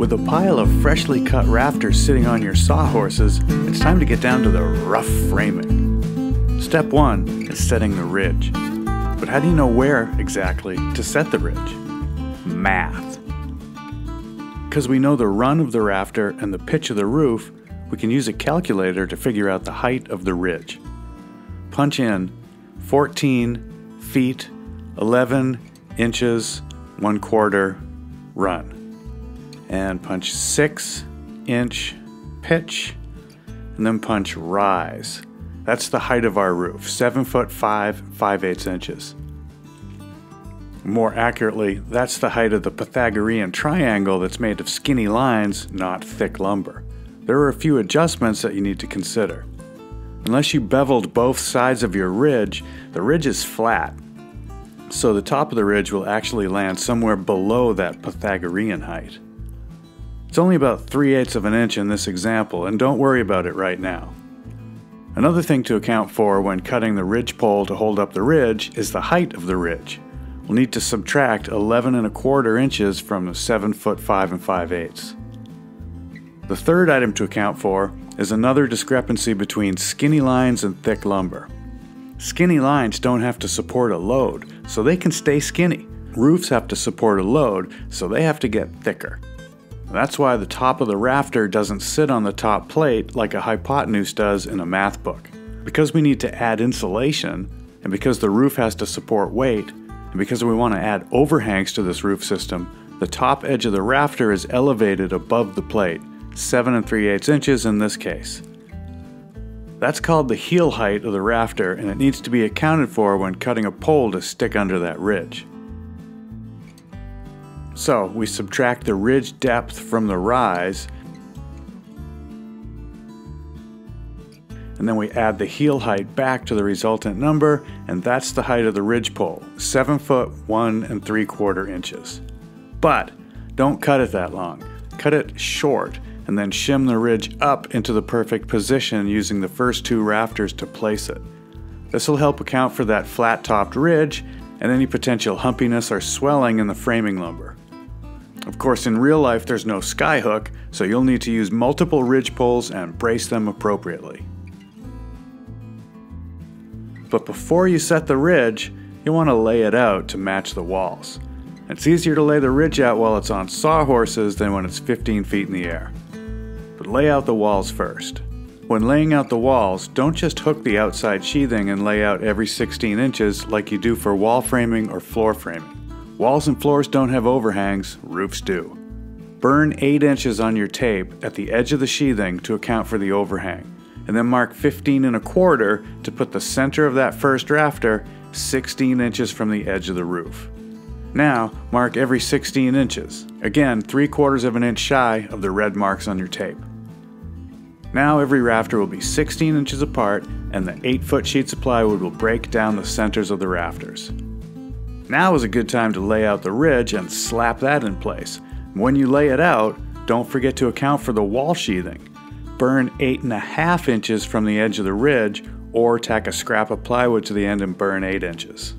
With a pile of freshly cut rafters sitting on your sawhorses, it's time to get down to the rough framing. Step one is setting the ridge. But how do you know where exactly to set the ridge? Math. Because we know the run of the rafter and the pitch of the roof, we can use a calculator to figure out the height of the ridge. Punch in 14 feet, 11 inches, 1/4 run. And punch 6-inch pitch, and then punch rise. That's the height of our roof, 7 foot 5, 5/8 inches. More accurately, that's the height of the Pythagorean triangle that's made of skinny lines, not thick lumber. There are a few adjustments that you need to consider. Unless you beveled both sides of your ridge, the ridge is flat, so the top of the ridge will actually land somewhere below that Pythagorean height. It's only about 3/8 of an inch in this example, and don't worry about it right now. Another thing to account for when cutting the ridge pole to hold up the ridge is the height of the ridge. We'll need to subtract 11 1/4 inches from the 7 foot 5 5/8. The third item to account for is another discrepancy between skinny lines and thick lumber. Skinny lines don't have to support a load, so they can stay skinny. Roofs have to support a load, so they have to get thicker. That's why the top of the rafter doesn't sit on the top plate like a hypotenuse does in a math book. Because we need to add insulation, and because the roof has to support weight, and because we want to add overhangs to this roof system, the top edge of the rafter is elevated above the plate, 7 3/8 inches in this case. That's called the heel height of the rafter, and it needs to be accounted for when cutting a pole to stick under that ridge. So we subtract the ridge depth from the rise, and then we add the heel height back to the resultant number, and that's the height of the ridge pole, 7 foot 1 3/4 inches. But don't cut it that long. Cut it short, and then shim the ridge up into the perfect position using the first two rafters to place it. This will help account for that flat-topped ridge and any potential humpiness or swelling in the framing lumber. Of course, in real life there's no skyhook, so you'll need to use multiple ridge poles and brace them appropriately. But before you set the ridge, you'll want to lay it out to match the walls. It's easier to lay the ridge out while it's on sawhorses than when it's 15 feet in the air. But lay out the walls first. When laying out the walls, don't just hook the outside sheathing and lay out every 16 inches like you do for wall framing or floor framing. Walls and floors don't have overhangs, roofs do. Burn 8 inches on your tape at the edge of the sheathing to account for the overhang, and then mark 15 1/4 to put the center of that first rafter 16 inches from the edge of the roof. Now, mark every 16 inches, again 3/4 of an inch shy of the red marks on your tape. Now every rafter will be 16 inches apart, and the 8-foot sheets of plywood will break down the centers of the rafters. Now is a good time to lay out the ridge and slap that in place. When you lay it out, don't forget to account for the wall sheathing. Burn 8 1/2 inches from the edge of the ridge, or tack a scrap of plywood to the end and burn 8 inches.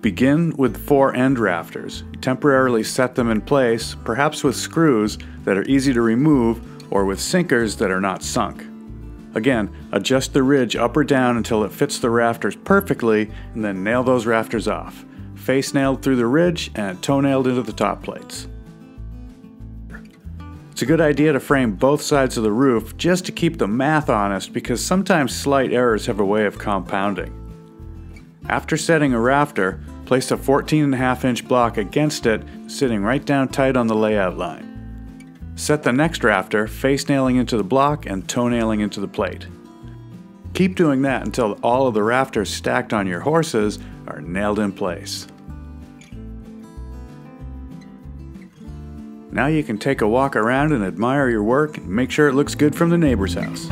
Begin with 4 end rafters. Temporarily set them in place, perhaps with screws that are easy to remove or with sinkers that are not sunk. Again, adjust the ridge up or down until it fits the rafters perfectly, and then nail those rafters off. Face nailed through the ridge and toe nailed into the top plates. It's a good idea to frame both sides of the roof just to keep the math honest, because sometimes slight errors have a way of compounding. After setting a rafter, place a 14 1/2 inch block against it, sitting right down tight on the layout line. Set the next rafter, face nailing into the block and toe nailing into the plate. Keep doing that until all of the rafters stacked on your horses are nailed in place. Now you can take a walk around and admire your work and make sure it looks good from the neighbor's house.